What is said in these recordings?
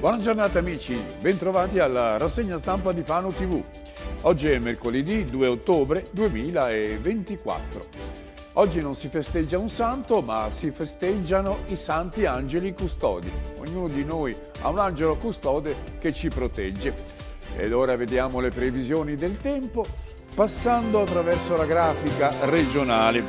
Buona giornata amici, bentrovati alla rassegna stampa di Fano TV. Oggi è mercoledì 2 ottobre 2024. Oggi non si festeggia un santo, ma si festeggiano i santi angeli custodi. Ognuno di noi ha un angelo custode che ci protegge. Ed ora vediamo le previsioni del tempo, passando attraverso la grafica regionale.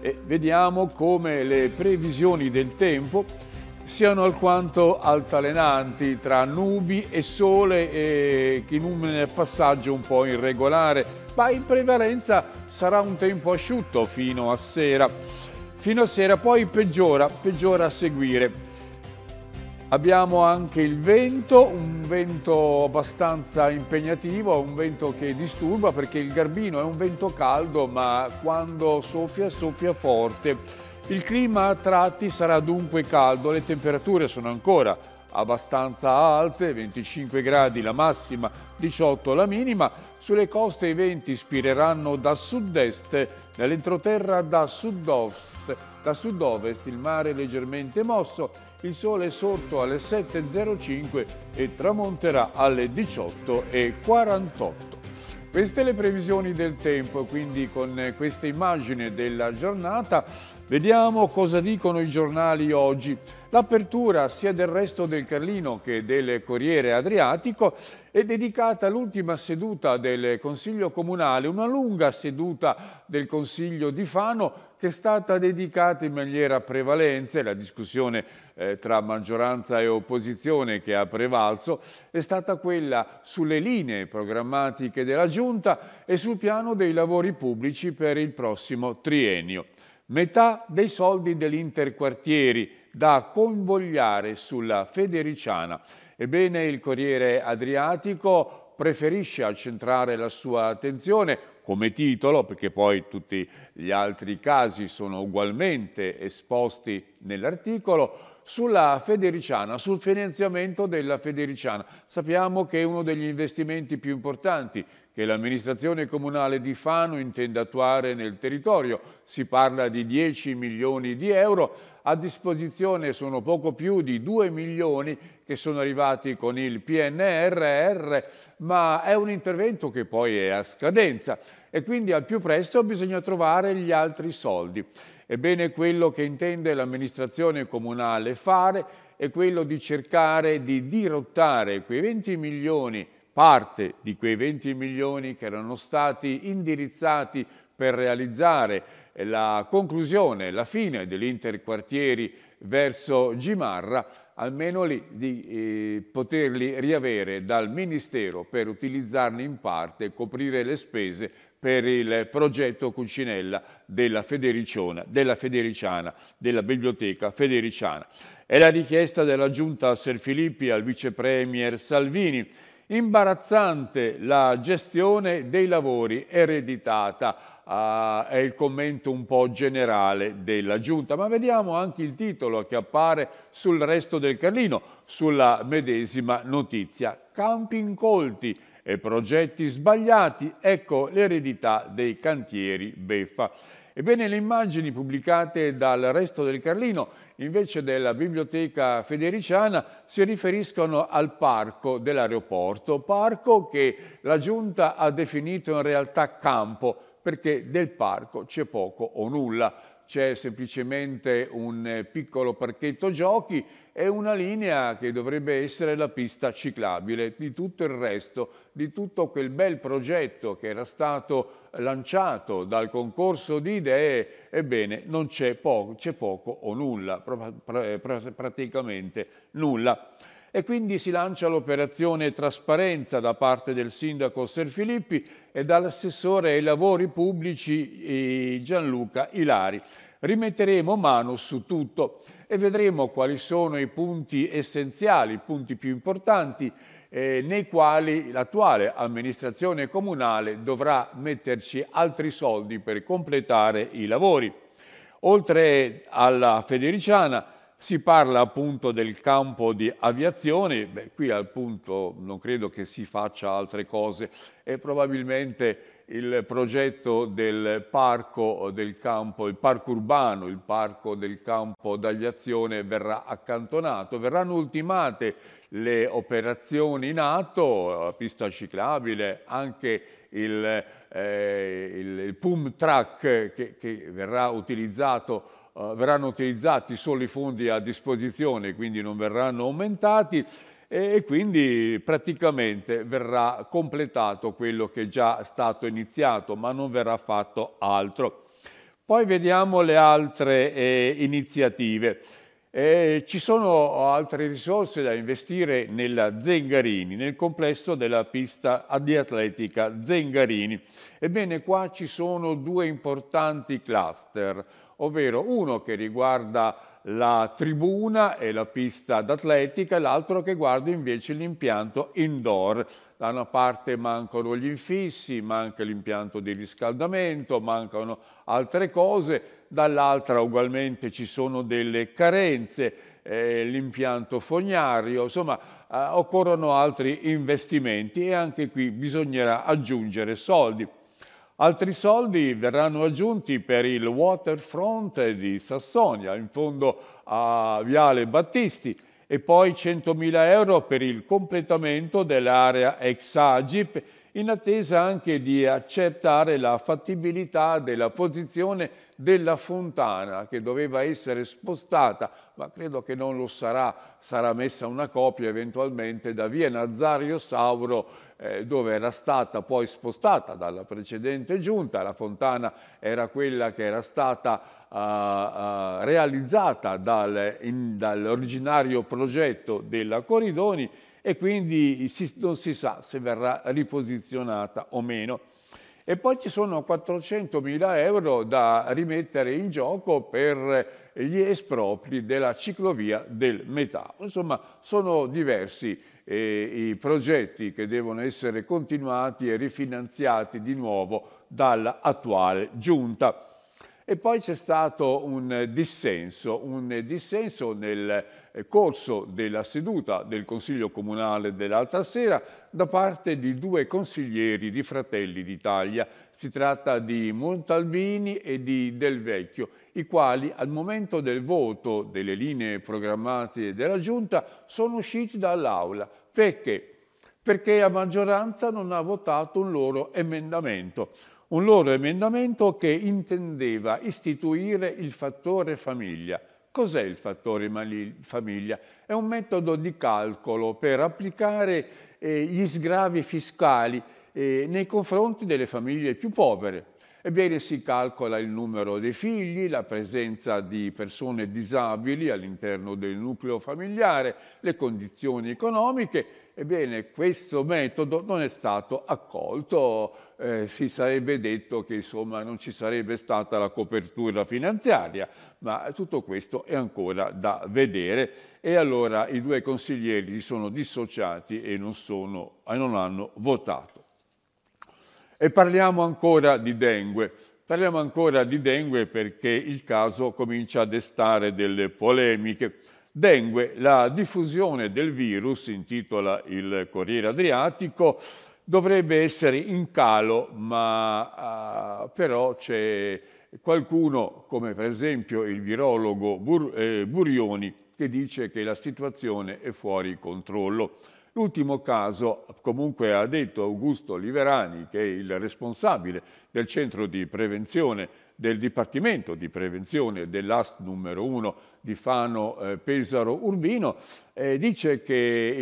E vediamo come le previsioni del tempo siano alquanto altalenanti tra nubi e sole e in un passaggio un po' irregolare, ma in prevalenza sarà un tempo asciutto fino a sera. Fino a sera poi peggiora a seguire. Abbiamo anche il vento, un vento abbastanza impegnativo, un vento che disturba perché il Garbino è un vento caldo, ma quando soffia, soffia forte. Il clima a tratti sarà dunque caldo, le temperature sono ancora abbastanza alte, 25 gradi la massima, 18 la minima. Sulle coste i venti spireranno da sud-est, nell'entroterra da sud-ovest. Da sud-ovest il mare leggermente mosso, il sole è sorto alle 7.05 e tramonterà alle 18.48. Queste le previsioni del tempo, quindi con questa immagine della giornata vediamo cosa dicono i giornali oggi. L'apertura sia del Resto del Carlino che del Corriere Adriatico è dedicata all'ultima seduta del Consiglio Comunale, una lunga seduta del Consiglio di Fano che è stata dedicata in maniera prevalente, la discussione tra maggioranza e opposizione che ha prevalso, è stata quella sulle linee programmatiche della Giunta e sul piano dei lavori pubblici per il prossimo triennio. Metà dei soldi dell'Interquartieri da convogliare sulla Federiciana. Ebbene, il Corriere Adriatico preferisce accentrare la sua attenzione come titolo, perché poi tutti gli altri casi sono ugualmente esposti nell'articolo, sulla Federiciana, sul finanziamento della Federiciana. Sappiamo che è uno degli investimenti più importanti che l'amministrazione comunale di Fano intende attuare nel territorio. Si parla di 10 milioni di euro, a disposizione sono poco più di 2 milioni che sono arrivati con il PNRR, ma è un intervento che poi è a scadenza e quindi al più presto bisogna trovare gli altri soldi. Ebbene, quello che intende l'amministrazione comunale fare è quello di cercare di dirottare quei 20 milioni, parte di quei 20 milioni che erano stati indirizzati per realizzare la conclusione, la fine dell'Interquartieri verso Gimarra, almeno lì di poterli riavere dal Ministero per utilizzarli in parte e coprire le spese per il progetto Cucinella della Biblioteca Federiciana. È la richiesta della Giunta a Serfilippi al Vice Premier Salvini. Imbarazzante la gestione dei lavori ereditata, è il commento un po' generale della Giunta, ma vediamo anche il titolo che appare sul Resto del Carlino, sulla medesima notizia. Campi incolti e progetti sbagliati, ecco l'eredità dei cantieri beffa. Ebbene, le immagini pubblicate dal Resto del Carlino, invece della Biblioteca Federiciana, si riferiscono al parco dell'aeroporto, parco che la Giunta ha definito in realtà campo, perché del parco c'è poco o nulla. C'è semplicemente un piccolo parchetto giochi e una linea che dovrebbe essere la pista ciclabile. Di tutto il resto, di tutto quel bel progetto che era stato lanciato dal concorso di idee, ebbene non c'è poco o nulla, praticamente nulla. E quindi si lancia l'operazione trasparenza da parte del sindaco Serfilippi e dall'assessore ai lavori pubblici Gianluca Ilari. Rimetteremo mano su tutto e vedremo quali sono i punti essenziali, i punti più importanti nei quali l'attuale amministrazione comunale dovrà metterci altri soldi per completare i lavori. Oltre alla Federiciana, si parla appunto del campo di aviazione, qui appunto non credo che si faccia altre cose e probabilmente il progetto del parco del campo, il parco urbano, il parco del campo d'Agliazione verrà accantonato, verranno ultimate le operazioni in atto, la pista ciclabile, anche il Pum Track che verrà utilizzato. Verranno utilizzati solo i fondi a disposizione, quindi non verranno aumentati e quindi praticamente verrà completato quello che è già stato iniziato, ma non verrà fatto altro. Poi vediamo le altre iniziative. Ci sono altre risorse da investire nella Zengarini, nel complesso della pista di atletica Zengarini. Ebbene, qua ci sono due importanti cluster, ovvero uno che riguarda la tribuna e la pista d'atletica e l'altro che guarda invece l'impianto indoor. Da una parte mancano gli infissi, manca l'impianto di riscaldamento, mancano altre cose, dall'altra ugualmente ci sono delle carenze, l'impianto fognario, insomma occorrono altri investimenti e anche qui bisognerà aggiungere soldi. Altri soldi verranno aggiunti per il waterfront di Sassonia, in fondo a Viale Battisti, e poi 100.000 euro per il completamento dell'area ex Agip, in attesa anche di accettare la fattibilità della posizione della fontana, che doveva essere spostata, ma credo che non lo sarà, sarà messa una copia eventualmente da via Nazario Sauro, dove era stata poi spostata dalla precedente giunta. La fontana era quella che era stata realizzata dall'originario progetto della Corridoni e quindi non si sa se verrà riposizionata o meno. E poi ci sono 400.000 euro da rimettere in gioco per gli espropri della ciclovia del Metà. Insomma, sono diversi i progetti che devono essere continuati e rifinanziati di nuovo dall'attuale giunta. E poi c'è stato un dissenso nel corso della seduta del Consiglio Comunale dell'altra sera da parte di due consiglieri di Fratelli d'Italia. Si tratta di Montalbini e di Del Vecchio, i quali al momento del voto delle linee programmate della Giunta sono usciti dall'Aula. Perché? Perché la maggioranza non ha votato un loro emendamento. Un loro emendamento che intendeva istituire il fattore famiglia. Cos'è il fattore famiglia? È un metodo di calcolo per applicare gli sgravi fiscali nei confronti delle famiglie più povere. Ebbene, si calcola il numero dei figli, la presenza di persone disabili all'interno del nucleo familiare, le condizioni economiche. Ebbene, questo metodo non è stato accolto, si sarebbe detto che insomma non ci sarebbe stata la copertura finanziaria, ma tutto questo è ancora da vedere e allora i due consiglieri sono dissociati e non hanno votato. E parliamo ancora di dengue. Parliamo ancora di dengue perché il caso comincia a destare delle polemiche. Dengue, la diffusione del virus, intitola il Corriere Adriatico, dovrebbe essere in calo, ma però c'è qualcuno, come per esempio il virologo Burioni, che dice che la situazione è fuori controllo. L'ultimo caso, comunque ha detto Augusto Liverani, che è il responsabile del centro di prevenzione, del Dipartimento di Prevenzione dell'AST numero 1 di Fano, Pesaro, Urbino, dice che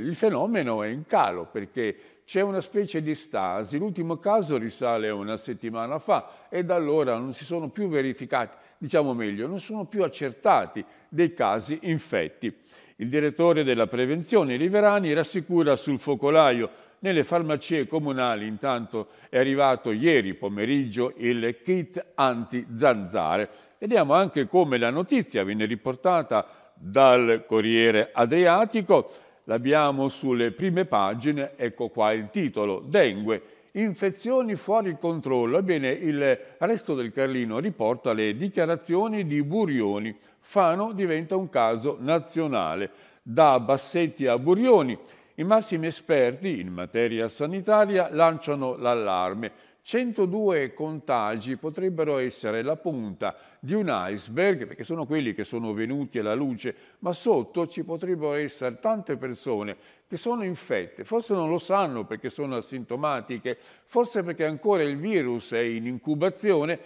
il fenomeno è in calo perché c'è una specie di stasi. L'ultimo caso risale a una settimana fa e da allora non si sono più verificati, diciamo meglio, non sono più accertati dei casi infetti. Il direttore della prevenzione, Liverani, rassicura sul focolaio nelle farmacie comunali. Intanto è arrivato ieri pomeriggio il kit anti-zanzare. Vediamo anche come la notizia viene riportata dal Corriere Adriatico. L'abbiamo sulle prime pagine, ecco qua il titolo, dengue. Infezioni fuori controllo. Ebbene, il Resto del Carlino riporta le dichiarazioni di Burioni. Fano diventa un caso nazionale. Da Bassetti a Burioni, i massimi esperti in materia sanitaria lanciano l'allarme. 102 contagi potrebbero essere la punta di un iceberg, perché sono quelli che sono venuti alla luce, ma sotto ci potrebbero essere tante persone che sono infette, forse non lo sanno perché sono asintomatiche, forse perché ancora il virus è in incubazione,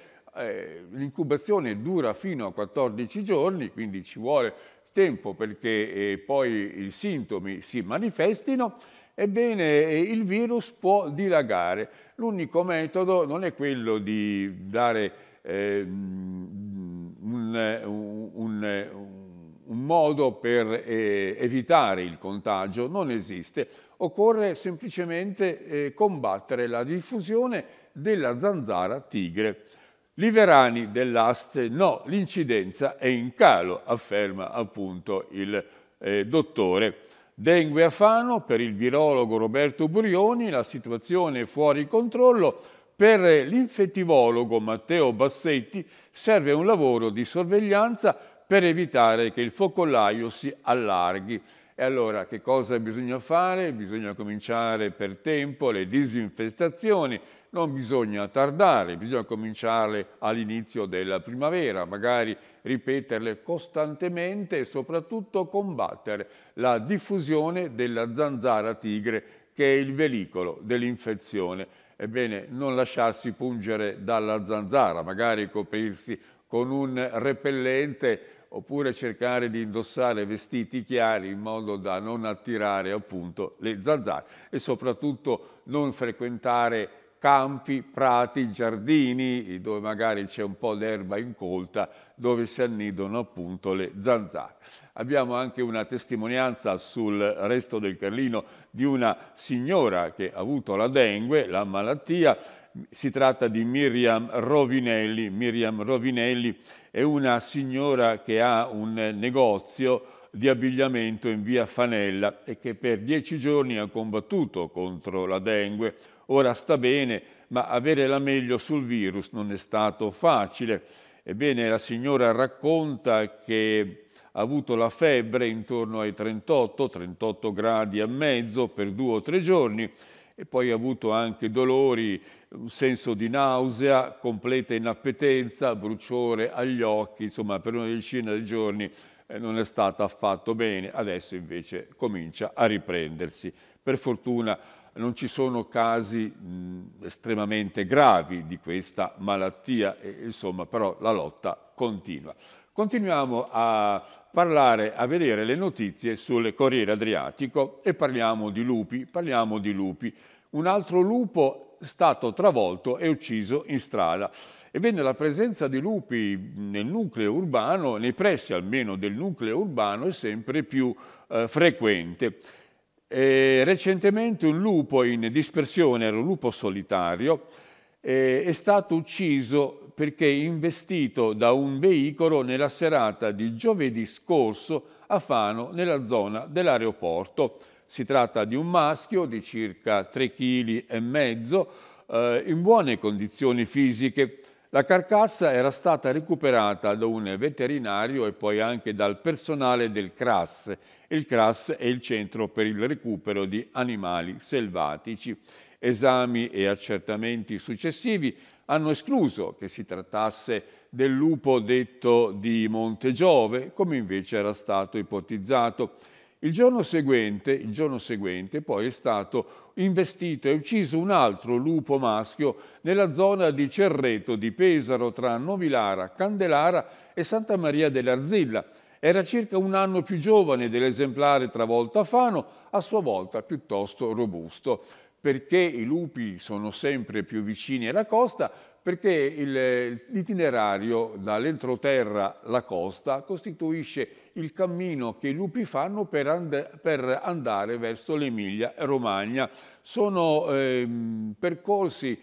l'incubazione dura fino a 14 giorni, quindi ci vuole tempo perché poi i sintomi si manifestino. Ebbene, il virus può dilagare. L'unico metodo non è quello di dare un modo per evitare il contagio, non esiste. Occorre semplicemente combattere la diffusione della zanzara tigre. Liverani dell'AST, no, l'incidenza è in calo, afferma appunto il dottore. Dengue a Fano, per il virologo Roberto Burioni, la situazione è fuori controllo. Per l'infettivologo Matteo Bassetti serve un lavoro di sorveglianza per evitare che il focolaio si allarghi. E allora che cosa bisogna fare? Bisogna cominciare per tempo le disinfestazioni, non bisogna tardare, bisogna cominciarle all'inizio della primavera, magari ripeterle costantemente e soprattutto combattere la diffusione della zanzara tigre, che è il veicolo dell'infezione. Ebbene, non lasciarsi pungere dalla zanzara, magari coprirsi con un repellente oppure cercare di indossare vestiti chiari in modo da non attirare appunto le zanzare, e soprattutto non frequentare campi, prati, giardini dove magari c'è un po' d'erba incolta dove si annidano appunto le zanzare. Abbiamo anche una testimonianza sul Resto del Carlino di una signora che ha avuto la dengue, la malattia. Si tratta di Miriam Rovinelli. Miriam Rovinelli è una signora che ha un negozio di abbigliamento in via Fanella e che per 10 giorni ha combattuto contro la dengue. Ora sta bene, ma avere la meglio sul virus non è stato facile. Ebbene, la signora racconta che ha avuto la febbre intorno ai 38 gradi e mezzo per 2 o 3 giorni, e poi ha avuto anche dolori, un senso di nausea, completa inappetenza, bruciore agli occhi, insomma per una decina di giorni non è stata affatto bene. Adesso invece comincia a riprendersi. Per fortuna non ci sono casi estremamente gravi di questa malattia, e, insomma, però la lotta continua. Continuiamo a parlare, a vedere le notizie sul Corriere Adriatico, e parliamo di lupi, Un altro lupo è stato travolto e ucciso in strada. Ebbene, la presenza di lupi nel nucleo urbano, nei pressi almeno del nucleo urbano, è sempre più frequente. Recentemente un lupo in dispersione, era un lupo solitario, è stato ucciso perché investito da un veicolo nella serata di giovedì scorso a Fano, nella zona dell'aeroporto. Si tratta di un maschio di circa 3,5 kg, in buone condizioni fisiche. La carcassa era stata recuperata da un veterinario e poi anche dal personale del CRAS. Il CRAS è il Centro per il Recupero di Animali Selvatici. Esami e accertamenti successivi hanno escluso che si trattasse del lupo detto di Montegiove, come invece era stato ipotizzato. Il giorno seguente poi è stato investito e ucciso un altro lupo maschio nella zona di Cerreto di Pesaro, tra Novilara, Candelara e Santa Maria dell'Arzilla. Era circa un anno più giovane dell'esemplare travolto a Fano, a sua volta piuttosto robusto. Perché i lupi sono sempre più vicini alla costa? Perché l'itinerario dall'entroterra alla costa costituisce il cammino che i lupi fanno per andare verso l'Emilia Romagna. Sono percorsi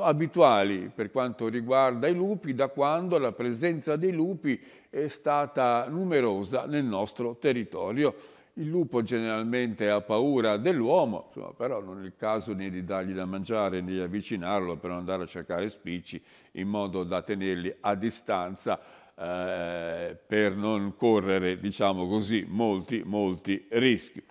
abituali per quanto riguarda i lupi, da quando la presenza dei lupi è stata numerosa nel nostro territorio. Il lupo generalmente ha paura dell'uomo, però non è il caso né di dargli da mangiare né di avvicinarlo per andare a cercare spicci, in modo da tenerli a distanza per non correre, diciamo così, molti rischi.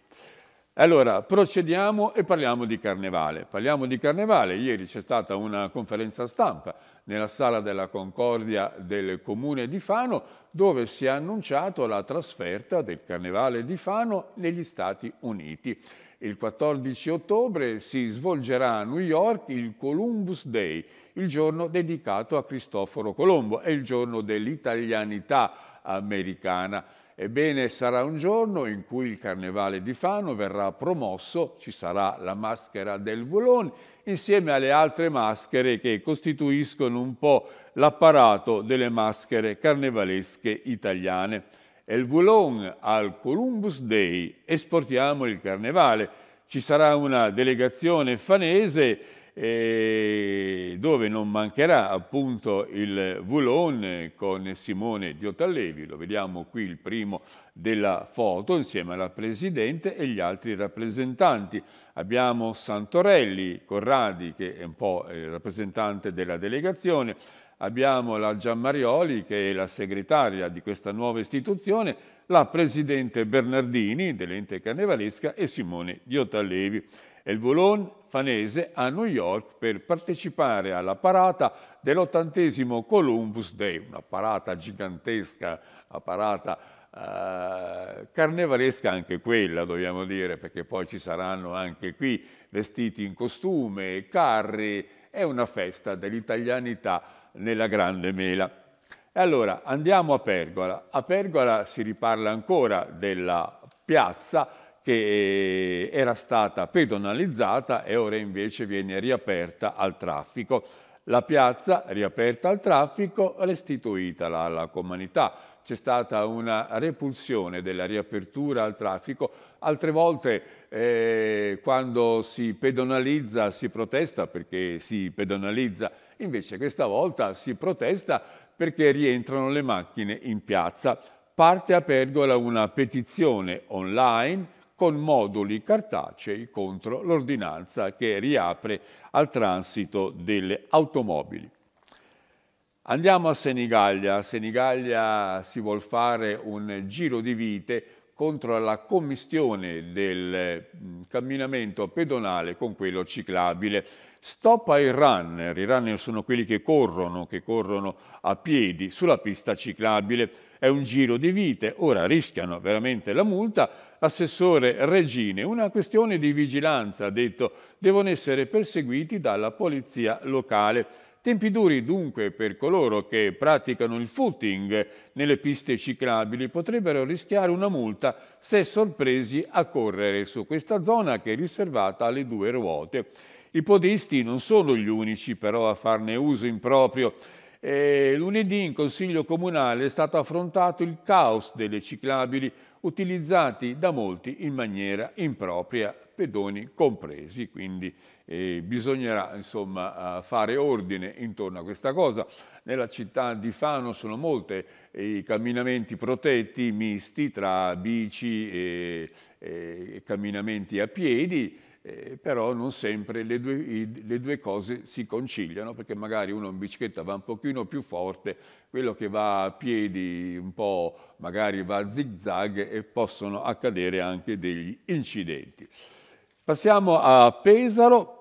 Allora, procediamo e parliamo di Carnevale. Parliamo di Carnevale. Ieri c'è stata una conferenza stampa nella Sala della Concordia del Comune di Fano, dove si è annunciato la trasferta del Carnevale di Fano negli Stati Uniti. Il 14 ottobre si svolgerà a New York il Columbus Day, il giorno dedicato a Cristoforo Colombo. È il giorno dell'italianità americana. Ebbene, sarà un giorno in cui il Carnevale di Fano verrà promosso, ci sarà la maschera del Vulon, insieme alle altre maschere che costituiscono un po' l'apparato delle maschere carnevalesche italiane. E il Vulon al Columbus Day, esportiamo il Carnevale. Ci sarà una delegazione fanese dove non mancherà appunto il Vulon con Simone Diotallevi, lo vediamo qui il primo della foto, insieme alla Presidente e gli altri rappresentanti. Abbiamo Santorelli, Corradi, che è un po' il rappresentante della delegazione, abbiamo la Giammarioli, che è la segretaria di questa nuova istituzione, la Presidente Bernardini dell'ente carnevalesca e Simone Diotallevi. E il Vulon fanese a New York per partecipare alla parata dell'80° Columbus Day, una parata gigantesca, una parata carnevalesca anche quella, dobbiamo dire, perché poi ci saranno anche qui vestiti in costume, carri, è una festa dell'italianità nella grande mela. E allora andiamo a Pergola. A Pergola si riparla ancora della piazza che era stata pedonalizzata e ora invece viene riaperta al traffico. La piazza, riaperta al traffico, restituitala alla comunità. C'è stata una repulsione della riapertura al traffico. Altre volte quando si pedonalizza si protesta perché si pedonalizza, invece questa volta si protesta perché rientrano le macchine in piazza. Parte a Pergola una petizione online con moduli cartacei contro l'ordinanza che riapre al transito delle automobili. Andiamo a Senigallia. A Senigallia si vuol fare un giro di vite contro la commistione del camminamento pedonale con quello ciclabile. Stop ai runner. I runner sono quelli che corrono a piedi sulla pista ciclabile. È un giro di vite, ora rischiano veramente la multa. L'assessore Regine, una questione di vigilanza, ha detto, devono essere perseguiti dalla polizia locale. Tempi duri dunque per coloro che praticano il footing nelle piste ciclabili, potrebbero rischiare una multa se sorpresi a correre su questa zona che è riservata alle due ruote. I podisti non sono gli unici però a farne uso improprio. Lunedì in Consiglio Comunale è stato affrontato il caos delle ciclabili utilizzati da molti in maniera impropria, pedoni compresi, quindi bisognerà insomma fare ordine intorno a questa cosa. Nella città di Fano sono molti i camminamenti protetti misti tra bici e camminamenti a piedi, però non sempre le due cose si conciliano, perché magari uno in bicicletta va un pochino più forte, quello che va a piedi un po' magari va a zigzag e possono accadere anche degli incidenti. Passiamo a Pesaro.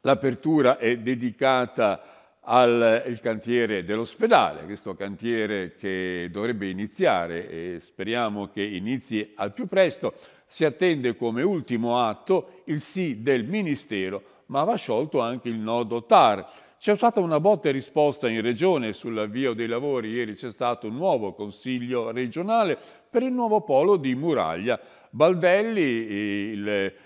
L'apertura è dedicata al cantiere dell'ospedale, questo cantiere che dovrebbe iniziare e speriamo che inizi al più presto. Si attende come ultimo atto il sì del Ministero, ma va sciolto anche il nodo TAR. C'è stata una botta e risposta in Regione sull'avvio dei lavori. Ieri c'è stato un nuovo Consiglio regionale per il nuovo polo di Muraglia. Baldelli,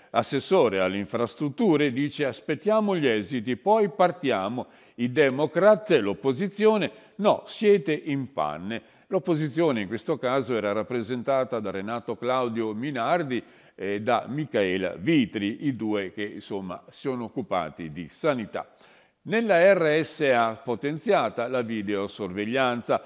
l'assessore alle infrastrutture, dice aspettiamo gli esiti, poi partiamo. I Democrat, l'opposizione, no, siete in panne. L'opposizione in questo caso era rappresentata da Renato Claudio Minardi e da Micaela Vitri, i due che insomma sono occupati di sanità. Nella RSA potenziata la videosorveglianza.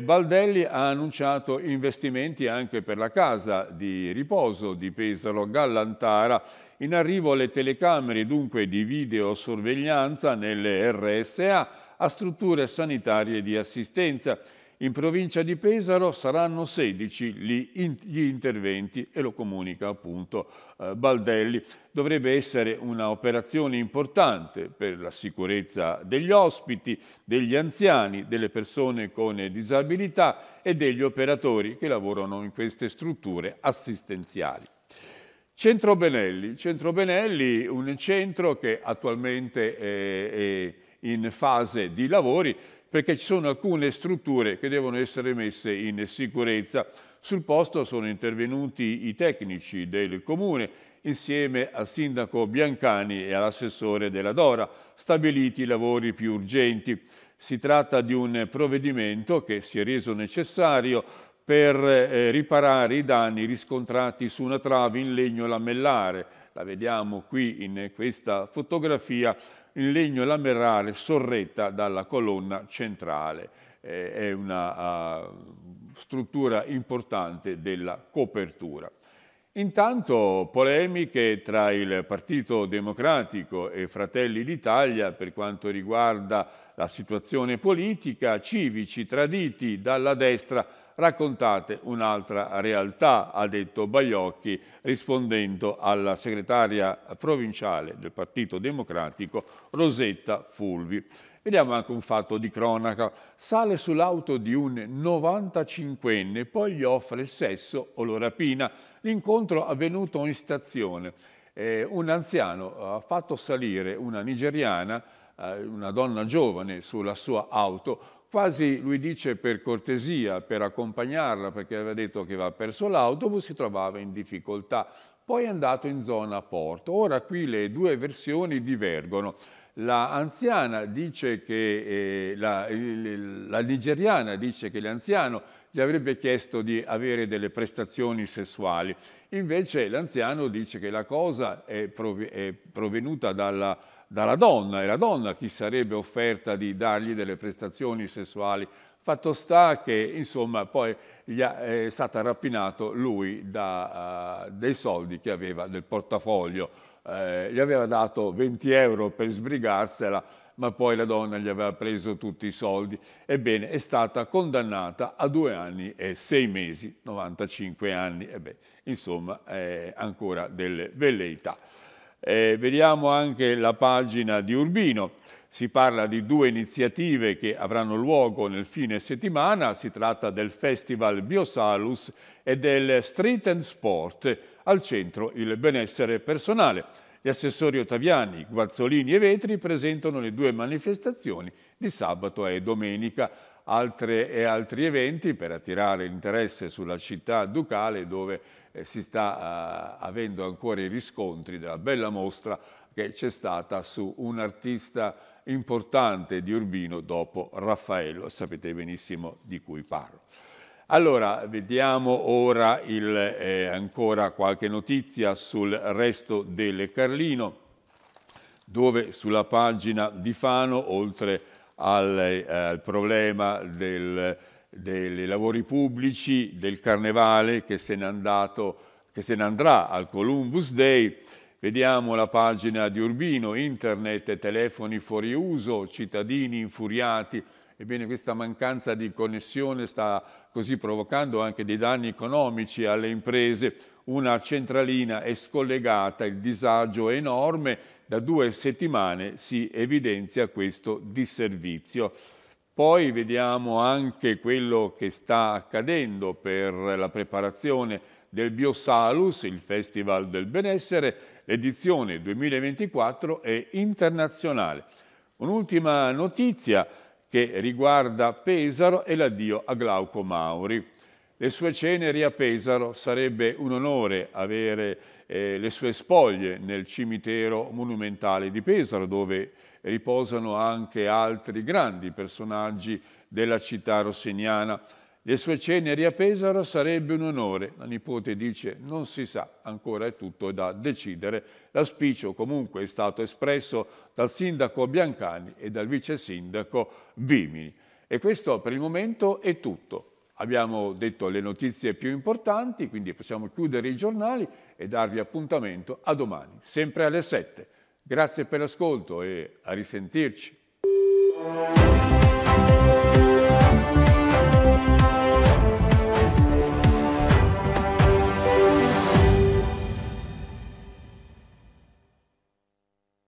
Baldelli ha annunciato investimenti anche per la casa di riposo di Pesaro Gallantara. In arrivo le telecamere dunque di videosorveglianza nelle RSA a strutture sanitarie di assistenza. In provincia di Pesaro saranno 16 gli interventi e lo comunica appunto Baldelli. Dovrebbe essere un'operazione importante per la sicurezza degli ospiti, degli anziani, delle persone con disabilità e degli operatori che lavorano in queste strutture assistenziali. Centro Benelli, un centro che attualmente è in fase di lavori perché ci sono alcune strutture che devono essere messe in sicurezza. Sul posto sono intervenuti i tecnici del Comune insieme al sindaco Biancani e all'assessore della Dora, stabiliti i lavori più urgenti. Si tratta di un provvedimento che si è reso necessario per riparare i danni riscontrati su una trave in legno lamellare. La vediamo qui in questa fotografia, in legno lamellare sorretta dalla colonna centrale. È una struttura importante della copertura. Intanto polemiche tra il Partito Democratico e Fratelli d'Italia per quanto riguarda la situazione politica, civici traditi dalla destra, raccontate un'altra realtà, ha detto Baiocchi, rispondendo alla segretaria provinciale del Partito Democratico, Rosetta Fulvi. Vediamo anche un fatto di cronaca. Sale sull'auto di un 95enne, poi gli offre il sesso o lo rapina. L'incontro avvenuto in stazione. Un anziano ha fatto salire una nigeriana, una donna giovane, sulla sua auto, quasi, lui dice, per cortesia, per accompagnarla, perché aveva detto che aveva perso l'autobus, si trovava in difficoltà. Poi è andato in zona porto. Ora qui le due versioni divergono. La anziana dice che la nigeriana dice che l'anziano gli avrebbe chiesto di avere delle prestazioni sessuali. Invece l'anziano dice che la cosa è provenuta dalla donna, e la donna chi sarebbe offerta di dargli delle prestazioni sessuali. Fatto sta che, insomma, poi è stato rapinato lui dai soldi che aveva del portafoglio. Gli aveva dato 20 euro per sbrigarsela, ma poi la donna gli aveva preso tutti i soldi. Ebbene, è stata condannata a 2 anni e 6 mesi, 95 anni. Insomma, ancora delle velleità. Vediamo anche la pagina di Urbino. Si parla di 2 iniziative che avranno luogo nel fine settimana. Si tratta del Festival Biosalus e del Street and Sport, al centro il benessere personale. Gli assessori Ottaviani, Guazzolini e Vetri presentano le 2 manifestazioni di sabato e domenica. Altri eventi per attirare l'interesse sulla città ducale, dove si sta avendo ancora i riscontri della bella mostra che c'è stata su un artista importante di Urbino dopo Raffaello, sapete benissimo di cui parlo. Allora, vediamo ora ancora qualche notizia sul Resto del Carlino, dove sulla pagina di Fano, oltre al problema dei lavori pubblici, del carnevale che se ne andrà al Columbus Day, vediamo la pagina di Urbino, internet, telefoni fuori uso, cittadini infuriati. Ebbene, questa mancanza di connessione sta così provocando anche dei danni economici alle imprese. Una centralina è scollegata, il disagio è enorme, da 2 settimane si evidenzia questo disservizio. Poi vediamo anche quello che sta accadendo per la preparazione del Biosalus, il Festival del Benessere. L'edizione 2024 è internazionale. Un'ultima notizia che riguarda Pesaro è l'addio a Glauco Mauri. Le sue ceneri a Pesaro, sarebbe un onore avere le sue spoglie nel cimitero monumentale di Pesaro, dove riposano anche altri grandi personaggi della città rossiniana. Le sue ceneri a Pesaro sarebbe un onore, la nipote dice non si sa, ancora è tutto da decidere. L'auspicio comunque è stato espresso dal sindaco Biancani e dal vice sindaco Vimini. E questo per il momento è tutto. Abbiamo detto le notizie più importanti, quindi possiamo chiudere i giornali e darvi appuntamento a domani, sempre alle 7. Grazie per l'ascolto e a risentirci.